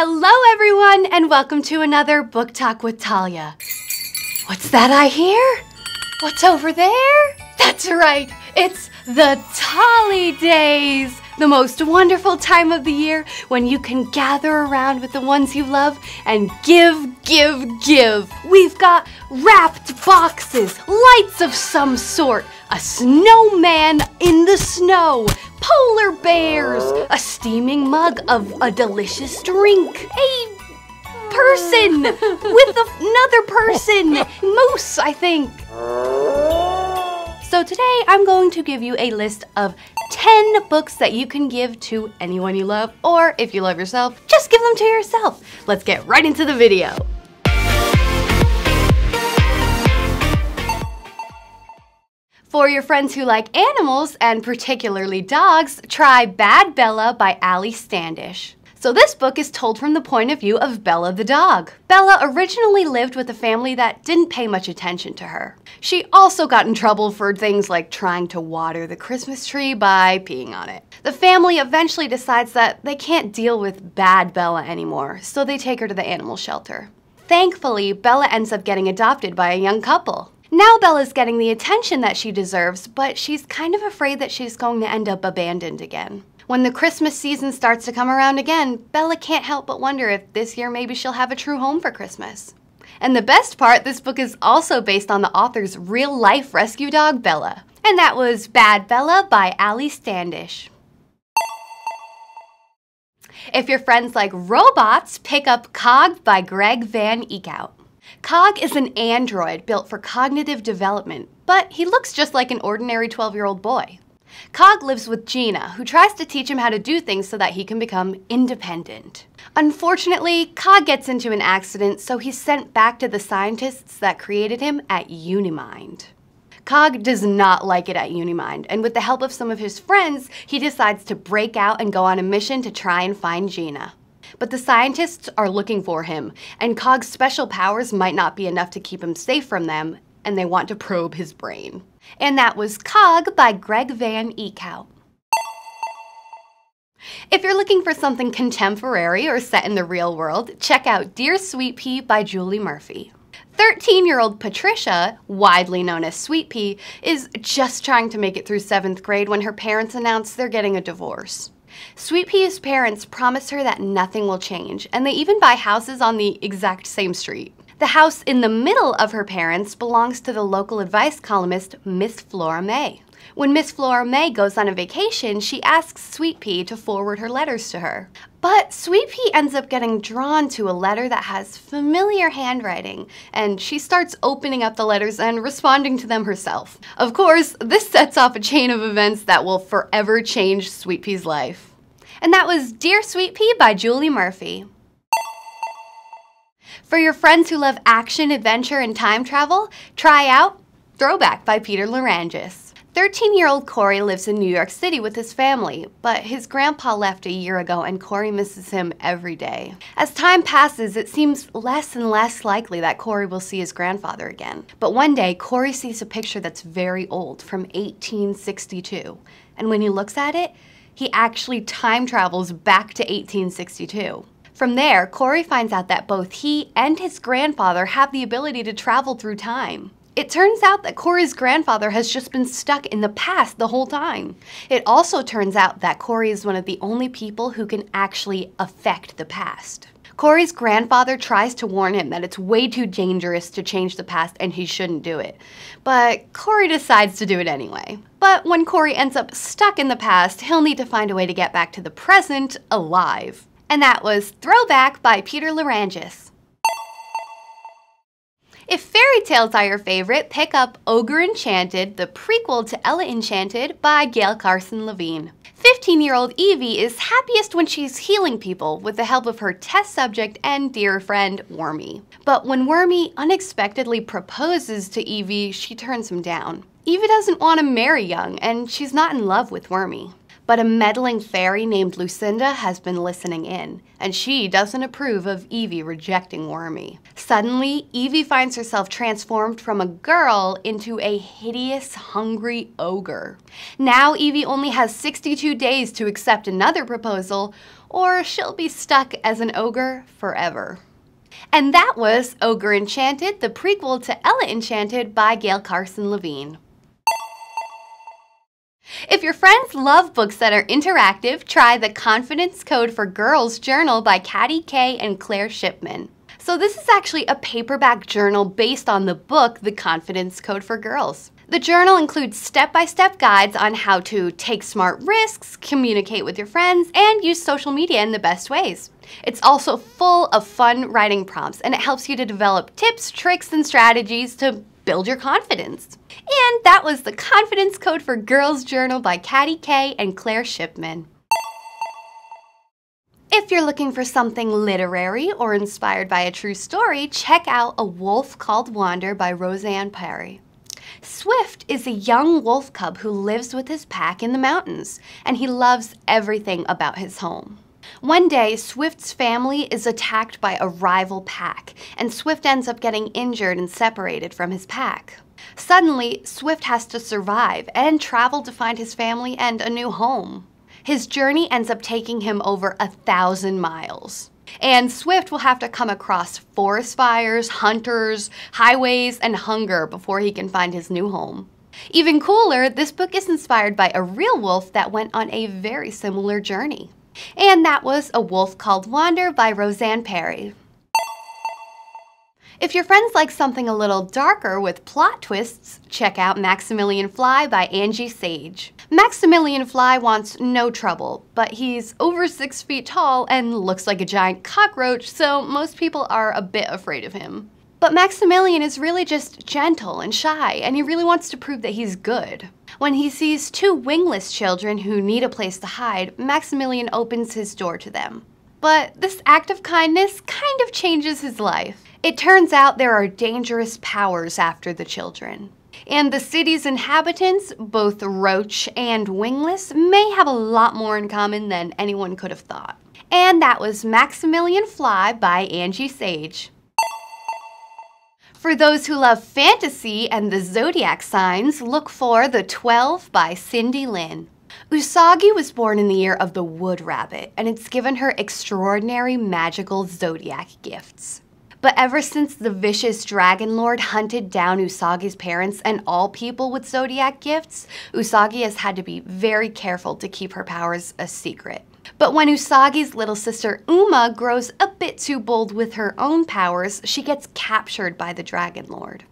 Hello everyone, and welcome to another Book Talk with Talia. What's that I hear? What's over there? That's right, it's the Tally Days! The most wonderful time of the year when you can gather around with the ones you love and give, give. We've got wrapped boxes, lights of some sort, a snowman in the snow, polar bears, a steaming mug of a delicious drink, a person with another person, moose, I think. So today I'm going to give you a list of 10 books that you can give to anyone you love, or if you love yourself, just give them to yourself. Let's get right into the video. For your friends who like animals, and particularly dogs, try Bad Bella by Ali Standish. So this book is told from the point of view of Bella the dog. Bella originally lived with a family that didn't pay much attention to her. She also got in trouble for things like trying to water the Christmas tree by peeing on it. The family eventually decides that they can't deal with Bad Bella anymore, so they take her to the animal shelter. Thankfully, Bella ends up getting adopted by a young couple. Now Bella's getting the attention that she deserves, but she's kind of afraid that she's going to end up abandoned again. When the Christmas season starts to come around again, Bella can't help but wonder if this year maybe she'll have a true home for Christmas. And the best part, this book is also based on the author's real-life rescue dog, Bella. And that was Bad Bella by Ali Standish. If your friends like robots, pick up Cog by Greg van Eekhout. Cog is an android built for cognitive development, but he looks just like an ordinary 12-year-old boy. Cog lives with Gina, who tries to teach him how to do things so that he can become independent. Unfortunately, Cog gets into an accident, so he's sent back to the scientists that created him at UniMind. Cog does not like it at UniMind, and with the help of some of his friends, he decides to break out and go on a mission to try and find Gina. But the scientists are looking for him, and Cog's special powers might not be enough to keep him safe from them, and they want to probe his brain. And that was Cog by Greg van Eekhout. If you're looking for something contemporary or set in the real world, check out Dear Sweet Pea by Julie Murphy. 13-year-old Patricia, widely known as Sweet Pea, is just trying to make it through 7th grade when her parents announce they're getting a divorce. Sweet Pea's parents promise her that nothing will change, and they even buy houses on the exact same street. The house in the middle of her parents belongs to the local advice columnist, Miss Flora May. When Miss Flora May goes on a vacation, she asks Sweet Pea to forward her letters to her. But Sweet Pea ends up getting drawn to a letter that has familiar handwriting, and she starts opening up the letters and responding to them herself. Of course, this sets off a chain of events that will forever change Sweet Pea's life. And that was Dear Sweet Pea by Julie Murphy. For your friends who love action, adventure, and time travel, try out Throwback by Peter Lerangis. 13-year-old Corey lives in New York City with his family, but his grandpa left a year ago and Corey misses him every day. As time passes, it seems less and less likely that Corey will see his grandfather again. But one day, Corey sees a picture that's very old, from 1862. And when he looks at it, he actually time travels back to 1862. From there, Corey finds out that both he and his grandfather have the ability to travel through time. It turns out that Corey's grandfather has just been stuck in the past the whole time. It also turns out that Corey is one of the only people who can actually affect the past. Corey's grandfather tries to warn him that it's way too dangerous to change the past and he shouldn't do it. But Corey decides to do it anyway. But when Corey ends up stuck in the past, he'll need to find a way to get back to the present alive. And that was Throwback by Peter Lerangis. If fairy tales are your favorite, pick up Ogre Enchanted, the prequel to Ella Enchanted by Gail Carson Levine. 15-year-old Evie is happiest when she's healing people with the help of her test subject and dear friend, Wormy. But when Wormy unexpectedly proposes to Evie, she turns him down. Evie doesn't want to marry Young, and she's not in love with Wormy. But a meddling fairy named Lucinda has been listening in, and she doesn't approve of Evie rejecting Wormy. Suddenly, Evie finds herself transformed from a girl into a hideous, hungry ogre. Now Evie only has 62 days to accept another proposal, or she'll be stuck as an ogre forever. And that was Ogre Enchanted, the prequel to Ella Enchanted by Gail Carson Levine. If your friends love books that are interactive, try The Confidence Code for Girls Journal by Katty Kay and Claire Shipman. So this is actually a paperback journal based on the book The Confidence Code for Girls. The journal includes step-by-step guides on how to take smart risks, communicate with your friends, and use social media in the best ways. It's also full of fun writing prompts, and it helps you to develop tips, tricks, and strategies to build your confidence. And that was The Confidence Code for Girls Journal by Katty Kay and Claire Shipman. If you're looking for something literary or inspired by a true story, check out A Wolf Called Wander by Rosanne Perry. Swift is a young wolf cub who lives with his pack in the mountains, and he loves everything about his home. One day, Swift's family is attacked by a rival pack, and Swift ends up getting injured and separated from his pack. Suddenly, Swift has to survive and travel to find his family and a new home. His journey ends up taking him over 1,000 miles. And Swift will have to come across forest fires, hunters, highways, and hunger before he can find his new home. Even cooler, this book is inspired by a real wolf that went on a very similar journey. And that was A Wolf Called Wander by Rosanne Perry. If your friends like something a little darker with plot twists, check out Maximillian Fly by Angie Sage. Maximillian Fly wants no trouble, but he's over 6 feet tall and looks like a giant cockroach, so most people are a bit afraid of him. But Maximillian is really just gentle and shy, and he really wants to prove that he's good. When he sees two wingless children who need a place to hide, Maximillian opens his door to them. But this act of kindness kind of changes his life. It turns out there are dangerous powers after the children, and the city's inhabitants, both roach and wingless, may have a lot more in common than anyone could have thought. And that was Maximillian Fly by Angie Sage. For those who love fantasy and the zodiac signs, look for The 12 by Cindy Lin. Usagi was born in the year of the wood rabbit, and it's given her extraordinary magical zodiac gifts. But ever since the vicious dragon lord hunted down Usagi's parents and all people with zodiac gifts, Usagi has had to be very careful to keep her powers a secret. But when Usagi's little sister Uma grows a bit too bold with her own powers, she gets captured by the dragon lord.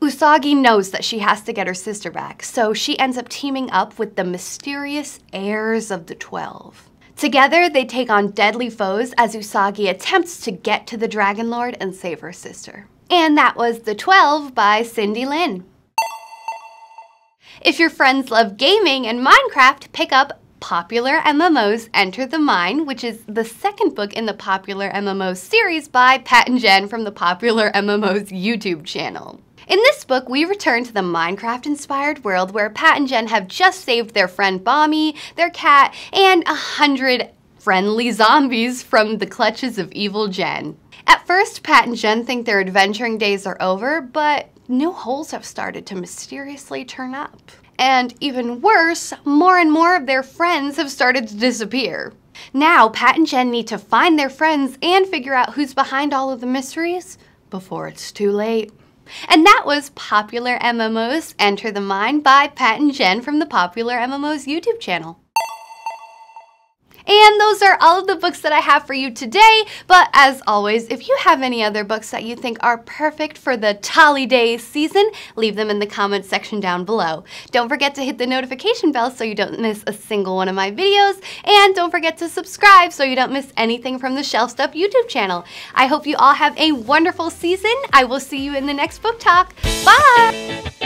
Usagi knows that she has to get her sister back, so she ends up teaming up with the mysterious heirs of the 12. Together, they take on deadly foes as Usagi attempts to get to the Dragon Lord and save her sister. And that was The 12 by Cindy Lin. If your friends love gaming and Minecraft, pick up Popular MMOs Enter the Mine, which is the second book in the Popular MMOs series by Pat and Jen from the Popular MMOs YouTube channel. In this book, we return to the Minecraft-inspired world where Pat and Jen have just saved their friend Bommy, their cat, and 100 friendly zombies from the clutches of evil Jen. At first, Pat and Jen think their adventuring days are over, but new holes have started to mysteriously turn up. And even worse, more and more of their friends have started to disappear. Now, Pat and Jen need to find their friends and figure out who's behind all of the mysteries before it's too late. And that was Popular MMOs Enter the Mine by Pat and Jen from the Popular MMOs YouTube channel. And those are all of the books that I have for you today, but as always, if you have any other books that you think are perfect for the Tolly Day season, leave them in the comments section down below. Don't forget to hit the notification bell so you don't miss a single one of my videos, and don't forget to subscribe so you don't miss anything from the Shelf Stuff YouTube channel. I hope you all have a wonderful season. I will see you in the next book talk. Bye!